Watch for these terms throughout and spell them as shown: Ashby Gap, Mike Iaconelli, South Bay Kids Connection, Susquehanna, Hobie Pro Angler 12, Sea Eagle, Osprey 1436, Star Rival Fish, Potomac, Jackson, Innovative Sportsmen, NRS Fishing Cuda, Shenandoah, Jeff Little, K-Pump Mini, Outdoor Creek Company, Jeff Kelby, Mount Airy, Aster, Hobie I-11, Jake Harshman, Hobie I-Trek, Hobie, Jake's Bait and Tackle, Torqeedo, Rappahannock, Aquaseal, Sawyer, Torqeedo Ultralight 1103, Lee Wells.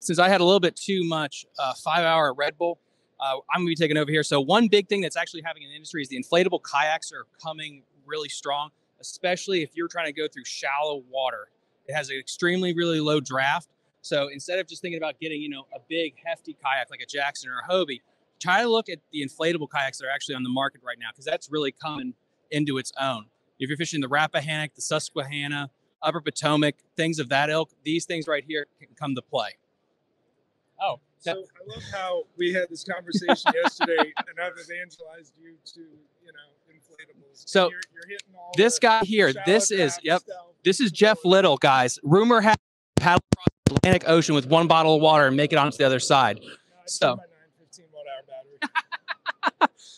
Since I had a little bit too much 5-hour Red Bull, I'm going to be taking over here. So one big thing that's actually happening in the industry is the inflatable kayaks are coming really strong, especially if you're trying to go through shallow water. It has an extremely really low draft. So instead of just thinking about getting, you know, a big hefty kayak like a Jackson or a Hobie, try to look at the inflatable kayaks that are actually on the market right now, because that's really coming into its own. If you're fishing the Rappahannock, the Susquehanna, Upper Potomac, things of that ilk, these things right here can come to play. Oh, so I love how we had this conversation yesterday, and I've evangelized you to, you know, inflatables. So you're hitting all this guy here, this is, yep, this is Jeff Little, guys. Rumor has paddle across the Atlantic Ocean with one bottle of water and make it onto the other side. No, so.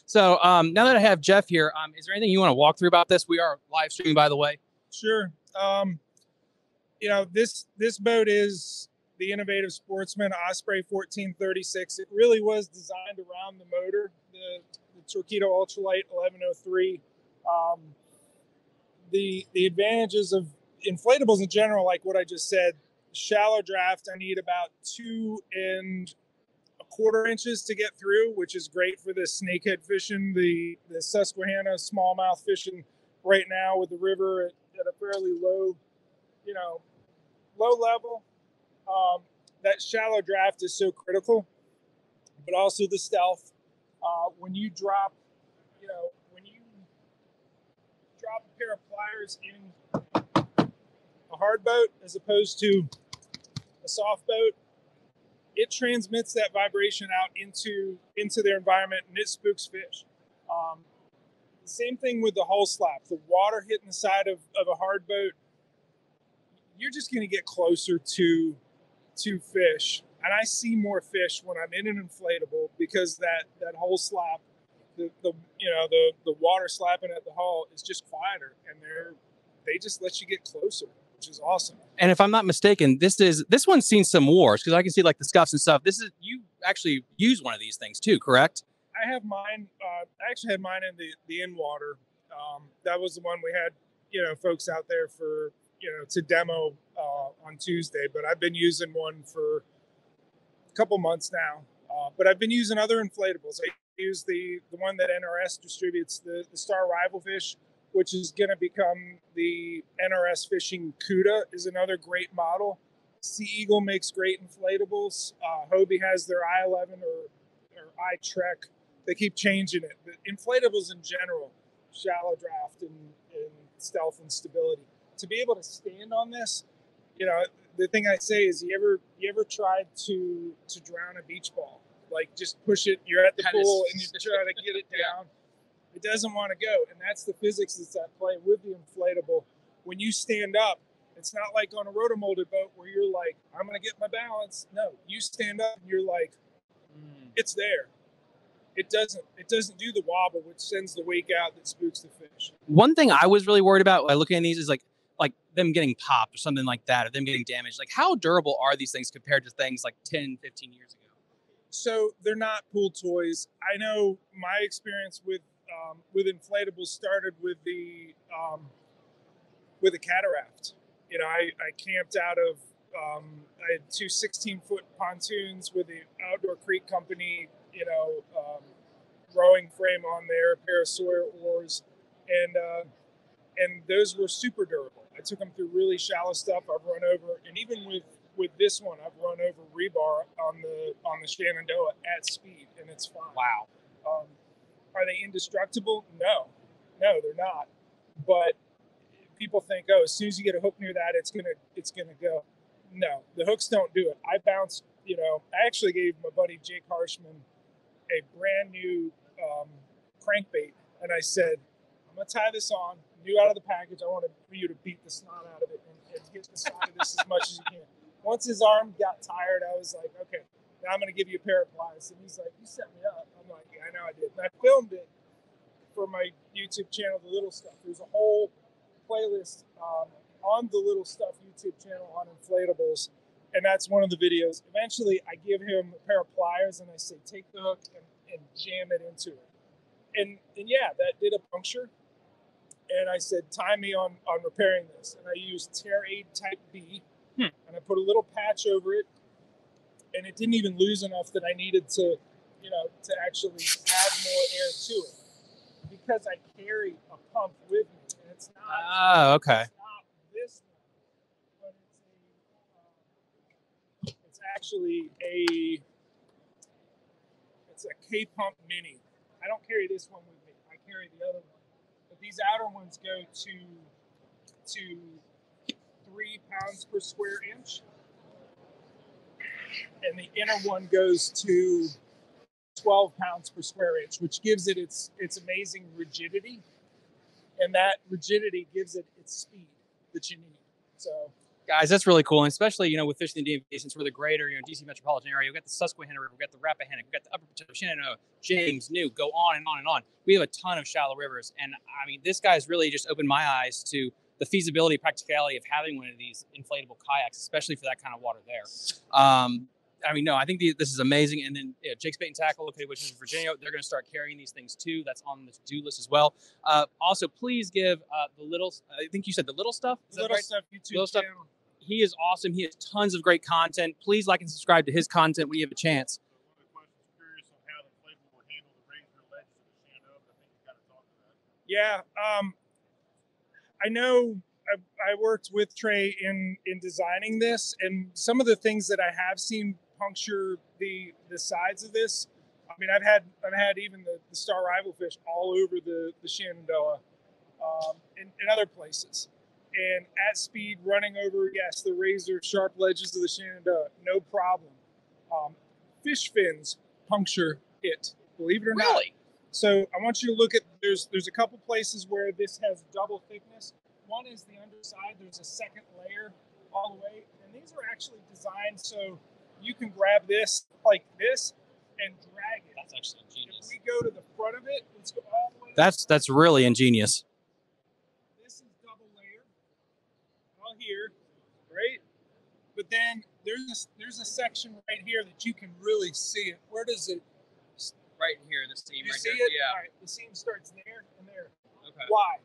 So now that I have Jeff here, is there anything you want to walk through about this? We are live streaming, by the way. Sure. You know, this boat is the Innovative Sportsman Osprey 1436. It really was designed around the motor, the Torqeedo Ultralight 1103. The advantages of inflatables in general, like what I just said, shallow draft. I need about 2 and a quarter inches to get through, which is great for the snakehead fishing, the Susquehanna smallmouth fishing right now with the river at a fairly low, you know, low level. That shallow draft is so critical, but also the stealth. When you drop, you know, when you drop a pair of pliers in a hard boat as opposed to a soft boat, it transmits that vibration out into their environment, and it spooks fish. The same thing with the hull slap. The water hitting the side of a hard boat, you're just going to get closer to fish. And I see more fish when I'm in an inflatable, because that hull slap, the water slapping at the hull is just quieter, and they just let you get closer, which is awesome. And if I'm not mistaken, this one's seen some wars, because I can see like the scuffs and stuff. This is, you actually use one of these things too, correct? I have mine. I actually had mine in the in water. That was the one we had, you know, folks out there for, you know, to demo on Tuesday. But I've been using one for a couple months now. But I've been using other inflatables. I use the one that NRS distributes, the Star Rival Fish, which is going to become the NRS Fishing Cuda, is another great model. Sea Eagle makes great inflatables. Hobie has their I-11 or I-Trek. They keep changing it. But inflatables in general, shallow draft and stealth and stability. To be able to stand on this, you know, the thing I say is, you ever tried to drown a beach ball? Like, just push it. You're at the pool and you try to get it down. Yeah. It doesn't want to go, and that's the physics that's at play with the inflatable. When you stand up, it's not like on a rotomolded boat where you're like, I'm going to get my balance. No, you stand up and you're like, It's there. It doesn't do the wobble, which sends the wake out that spooks the fish. One thing I was really worried about by looking at these is like them getting popped or something like that, or them getting damaged. Like, how durable are these things compared to things like 10, 15 years ago? So they're not pool toys. I know my experience with inflatables started with a cataract. You know, I camped out of, I had two 16-foot pontoons with the Outdoor Creek Company, you know, rowing frame on there, a pair of Sawyer oars. And those were super durable. I took them through really shallow stuff. I've run over, and even with this one, I've run over rebar on the Shenandoah at speed, and it's fine. Wow. Are they indestructible? No, they're not. But people think, oh, as soon as you get a hook near that, it's gonna go. No, the hooks don't do it. I bounced, you know. I actually gave my buddy Jake Harshman a brand new crankbait, and I said, I'm gonna tie this on, new out of the package. I want you to beat the snot out of it and get the side of this as much as you can. Once his arm got tired, I was like, okay, now I'm going to give you a pair of pliers. And he's like, you set me up. I'm like, yeah, I know I did. And I filmed it for my YouTube channel, The Little Stuff. There's a whole playlist on The Little Stuff YouTube channel on inflatables. And that's one of the videos. Eventually, I give him a pair of pliers, and I say, take the hook and jam it into it. And yeah, that did a puncture. And I said, time me on repairing this. And I used Tear Aid Type B. And I put a little patch over it. and it didn't even lose enough that I needed to, you know, to actually add more air to it, because I carry a pump with me, and it's not. Ah, okay. It's not this one, but it's actually a. It's a K-Pump Mini. I don't carry this one with me. I carry the other one. But these outer ones go to 3 pounds per square inch. And the inner one goes to 12 pounds per square inch, which gives it its amazing rigidity. And that rigidity gives it its speed that you need. So, guys, that's really cool, and especially, you know, with fishing the DMV, since we're the greater, you know, DC metropolitan area. We've got the Susquehanna River, we've got the Rappahannock, we've got the Upper Potomac, Shenandoah, James, New, go on and on and on. We have a ton of shallow rivers, and I mean, this guy's really just opened my eyes to the feasibility, practicality of having one of these inflatable kayaks, especially for that kind of water there. I mean, no, I think this is amazing. And then, you know, Jake's Bait and Tackle, located which is in Virginia, they're going to start carrying these things too. That's on the to-do list as well. Also, please give the little. I think you said the Little Stuff. Is that Little right? Stuff YouTube Little channel. Stuff. He is awesome. He has tons of great content. Please like and subscribe to his content when you have a chance. Yeah, I know I worked with Trey in designing this, and some of the things that I have seen puncture the sides of this. I mean, I've had even the Star Rival Fish all over the Shenandoah and other places. And at speed, running over, yes, the razor sharp ledges of the Shenandoah, no problem. Fish fins puncture it, believe it or not. Really? So I want you to look at, there's a couple places where this has double thickness. One is the underside, there's a second layer all the way. And these are actually designed so you can grab this like this and drag it. That's actually ingenious. If we go to the front of it, let's go all the way. That's really ingenious. Here, right? But then there's a section right here that you can really see it. Where does it? Right here, the seam. You right see there. It? Yeah. All right, the seam starts there and there. Okay. Why?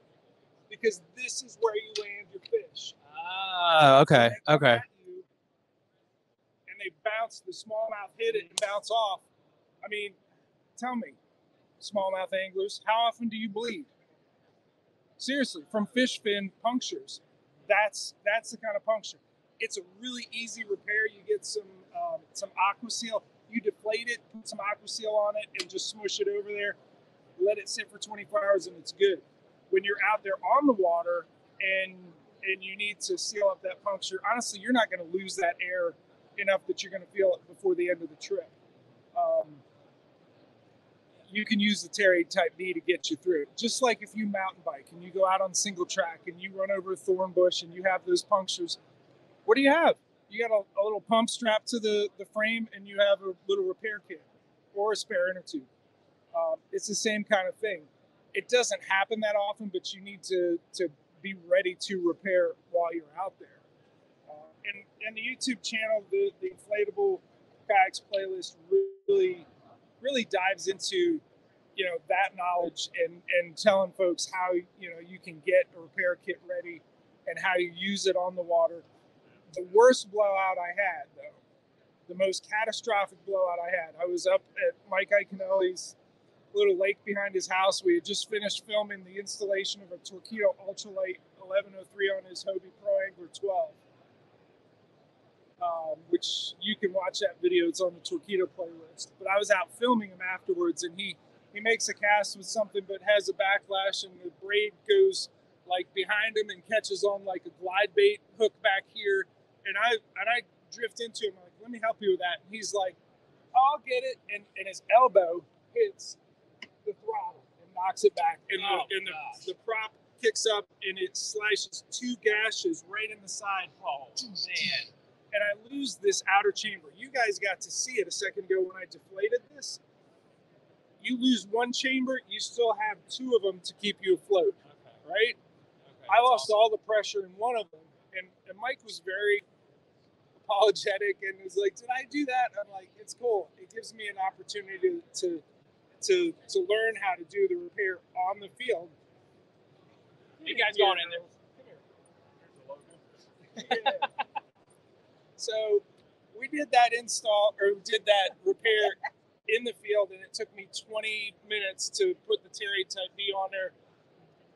Because this is where you land your fish. Ah, okay, okay. You, and they bounce. The smallmouth hit it and bounce off. I mean, tell me, smallmouth anglers, how often do you bleed? Seriously, from fish fin punctures. That's the kind of puncture. It's a really easy repair. You get some Aquaseal. You deflate it, put some Aquaseal on it, and just smush it over there. Let it sit for 24 hours, and it's good. When you're out there on the water and you need to seal up that puncture, honestly, you're not going to lose that air enough that you're going to feel it before the end of the trip. You can use the Tear Aid Type B to get you through. Just like if you mountain bike and you go out on single track and you run over a thorn bush and you have those punctures, what do you have? You got a little pump strapped to the frame, and you have a little repair kit or a spare inner tube. It's the same kind of thing. It doesn't happen that often, but you need to be ready to repair while you're out there. And the YouTube channel, the Inflatable Kayaks playlist really dives into, you know, that knowledge and telling folks how, you know, you can get a repair kit ready and how you use it on the water. The worst blowout I had, though, the most catastrophic blowout I had, I was up at Mike Iaconelli's little lake behind his house. We had just finished filming the installation of a Torqeedo Ultralight 1103 on his Hobie Pro Angler 12, which you can watch that video. It's on the Torqeedo playlist. But I was out filming him afterwards, and he makes a cast with something but has a backlash, and the braid goes like behind him and catches on like a glide bait hook back here. And I drift into him. I'm like, let me help you with that. And he's like, I'll get it. And his elbow hits the throttle and knocks it back. And, oh, the prop kicks up, and it slashes two gashes right in the side. Oh, man. And I lose this outer chamber. You guys got to see it a second ago when I deflated this. You lose one chamber, you still have two of them to keep you afloat, okay. Right? Okay, I lost all the pressure in one of them, and Mike was very apologetic and was like, "Did I do that?" I'm like, "It's cool. It gives me an opportunity to learn how to do the repair on the field." You guys going in there? Come here. Here's the logo. Yeah. So we did that install, or did that repair in the field, and it took me 20 minutes to put the Tear Aid Type B on there,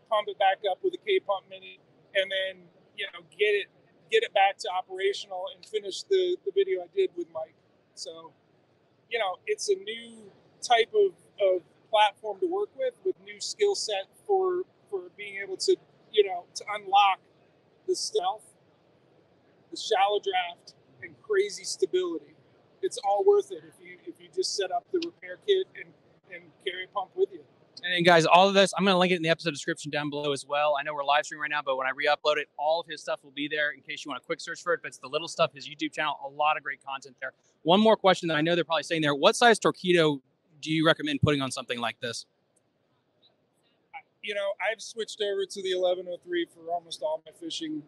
pump it back up with a K-Pump Mini, and then, you know, get it back to operational and finish the video I did with Mike. So, you know, it's a new type of platform to work with new skill set for being able to, you know, to unlock the stealth, the shallow draft, and crazy stability. It's all worth it if you just set up the repair kit and carry a pump with you. And then guys, all of this, I'm going to link it in the episode description down below as well. I know we're live streaming right now, but when I re-upload it, all of his stuff will be there in case you want a quick search for it. But it's The Little Stuff, his YouTube channel, a lot of great content there. One more question that I know they're probably saying there. What size Torqeedo do you recommend putting on something like this? You know, I've switched over to the 1103 for almost all my fishing.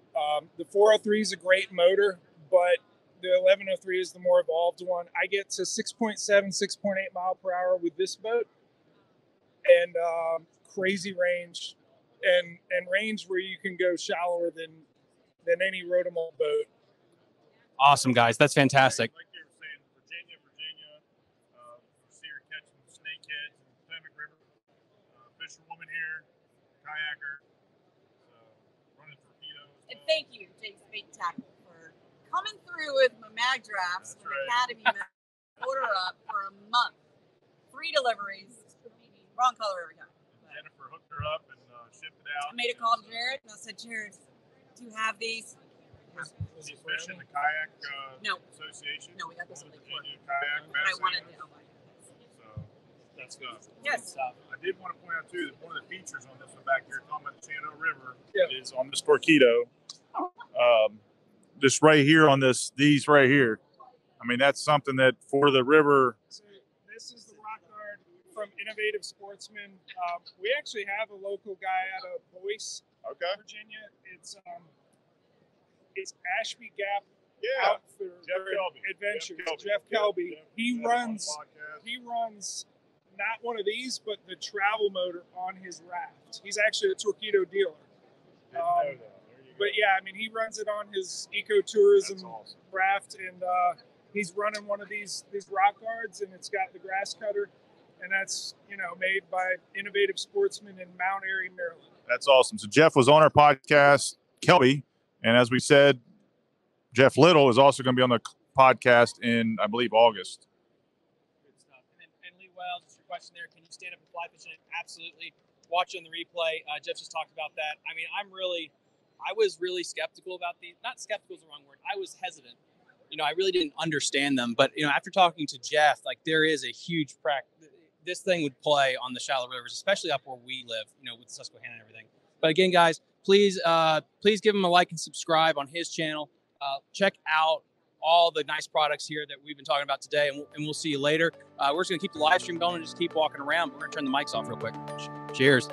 The 403 is a great motor, but the 1103 is the more evolved one. I get to 6.7, 6.8 mile per hour with this boat. And crazy range, and range where you can go shallower than any rotamal boat. Awesome, guys, that's fantastic. Like you were saying, Virginia, you see her catching snakeheads in the Potomac River. Fisherwoman here, kayaker, running Torqeedo. And thank you, Jake's Bait and Tackle, for coming through with my mag drafts from Academy order up for a month, 3 deliveries. Wrong color every time. Jennifer hooked her up and shipped it out. I made a call to Jared and I said, Jared, do you have these? Was he fishing the kayak no. association? No, we got this one. I wanted to. So that's good. Yes. I did want to point out too that one of the features on this one back here, talking about the Shenandoah River, yeah. is on this Torqeedo. This right here on this, these right here. I mean, that's something that for the river. So this is the from Innovative Sportsmen. We actually have a local guy out of Boyce, okay. Virginia. It's Ashby Gap yeah. Outfitter Adventures. Jeff Kelby. He runs not one of these, but the travel motor on his raft. He's actually a Torqeedo dealer. There you go. But yeah, I mean, he runs it on his ecotourism awesome. Raft, and he's running one of these rock guards, and it's got the grass cutter. And that's, you know, made by Innovative Sportsmen in Mount Airy, Maryland. That's awesome. So Jeff was on our podcast, Kelby. And as we said, Jeff Little is also going to be on the podcast in, I believe, August. Good stuff. And Lee Wells, your question there, can you stand up and fly fishing? Absolutely. Watch on the replay. Jeff just talked about that. I mean, I was really skeptical about these. Not skeptical is the wrong word. I was hesitant. You know, I really didn't understand them. But, you know, after talking to Jeff, like there is a huge practice. This thing would play on the shallow rivers, especially up where we live, you know, with Susquehanna and everything. But again, guys, please give him a like and subscribe on his channel. Check out all the nice products here that we've been talking about today, and we'll see you later. We're just going to keep the live stream going and just keep walking around. We're going to turn the mics off real quick. Cheers.